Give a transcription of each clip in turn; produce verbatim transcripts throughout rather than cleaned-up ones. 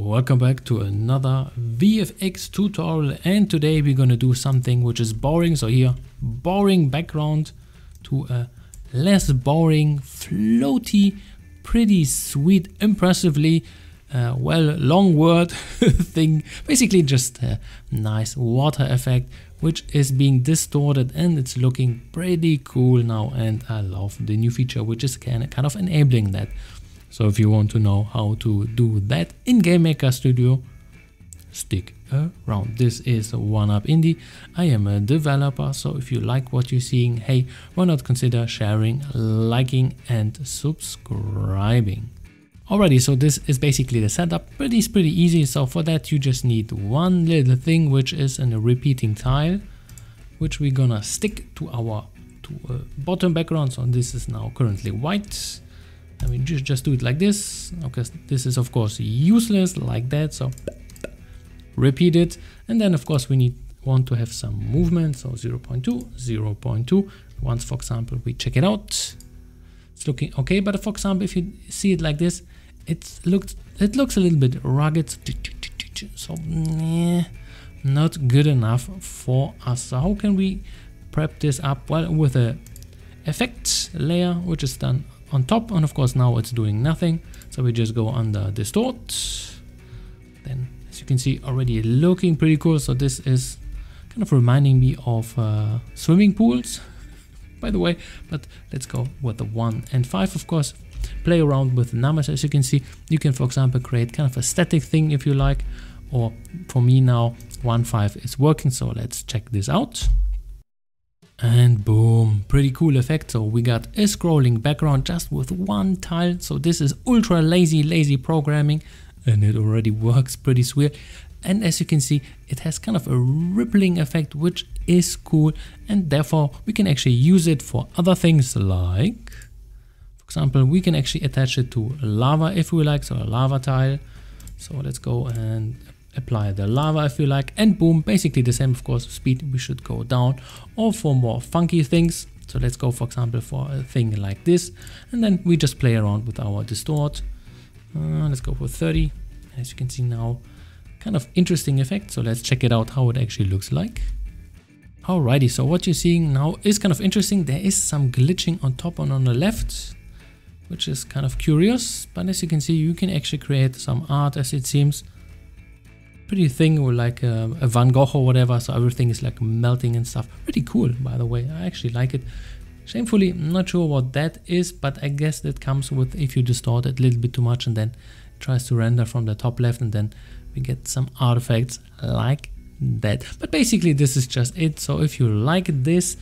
Welcome back to another V F X tutorial, and today we're gonna do something which is boring. So here, boring background to a less boring, floaty, pretty sweet, impressively, uh, well, long word thing. Basically just a nice water effect which is being distorted, and it's looking pretty cool now, and I love the new feature which is kind of enabling that. So if you want to know how to do that in GameMaker Studio, stick around. This is one up Indie. I am a developer, so if you like what you're seeing, hey, why not consider sharing, liking and subscribing. Alrighty, so this is basically the setup. Pretty, pretty easy. So for that you just need one little thing, which is a repeating tile, which we're gonna stick to our to a bottom background. So this is now currently white. I mean, just, just do it like this. Okay, this is of course useless like that, so repeat it. And then of course we need want to have some movement, so zero point two, zero point two. Once, for example, we check it out, it's looking okay, but for example, if you see it like this, it's looked, it looks a little bit rugged, so nah, not good enough for us. So how can we prep this up? Well, with a effect layer, which is done on top, and of course now it's doing nothing, so we just go under distort. Then as you can see, already looking pretty cool. So this is kind of reminding me of uh, swimming pools by the way, but let's go with the one and five. Of course, play around with the numbers. As you can see, you can for example create kind of a static thing if you like, or for me now one, five is working, so let's check this out. And boom, pretty cool effect. So we got a scrolling background just with one tile. So this is ultra lazy, lazy programming, and it already works pretty sweet. And as you can see, it has kind of a rippling effect, which is cool. And therefore we can actually use it for other things, like, for example, we can actually attach it to lava if we like, so a lava tile. So let's go and apply the lava if you like, and boom, basically the same. Of course, speed we should go down, or for more funky things. So let's go for example for a thing like this, and then we just play around with our distort. Uh, let's go for thirty. As you can see now, kind of interesting effect. So let's check it out how it actually looks like. Alrighty, so what you're seeing now is kind of interesting. There is some glitching on top and on the left, which is kind of curious, but as you can see, you can actually create some art, as it seems. Pretty thing, or like a, a Van Gogh or whatever, so everything is like melting and stuff. Pretty cool, by the way. I actually like it. Shamefully, I'm not sure what that is, but I guess that comes with if you distort it a little bit too much, and then it tries to render from the top left, and then we get some artifacts like that. But basically this is just it. So if you like this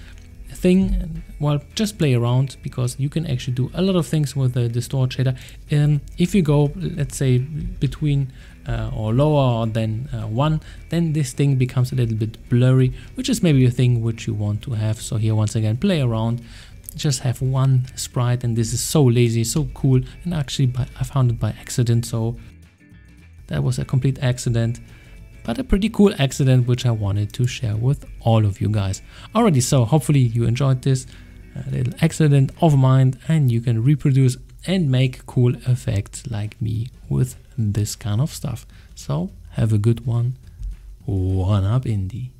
thing, well, just play around, because you can actually do a lot of things with the distort shader. And um, if you go, let's say, between Uh, or lower than uh, one, then this thing becomes a little bit blurry, which is maybe a thing which you want to have. So here, once again, play around, just have one sprite, and this is so lazy, so cool. And actually by, I found it by accident, so that was a complete accident, but a pretty cool accident which I wanted to share with all of you guys. Alrighty, so hopefully you enjoyed this a little accident of mine, and you can reproduce and make cool effects like me with this kind of stuff. So have a good one. one up Indie.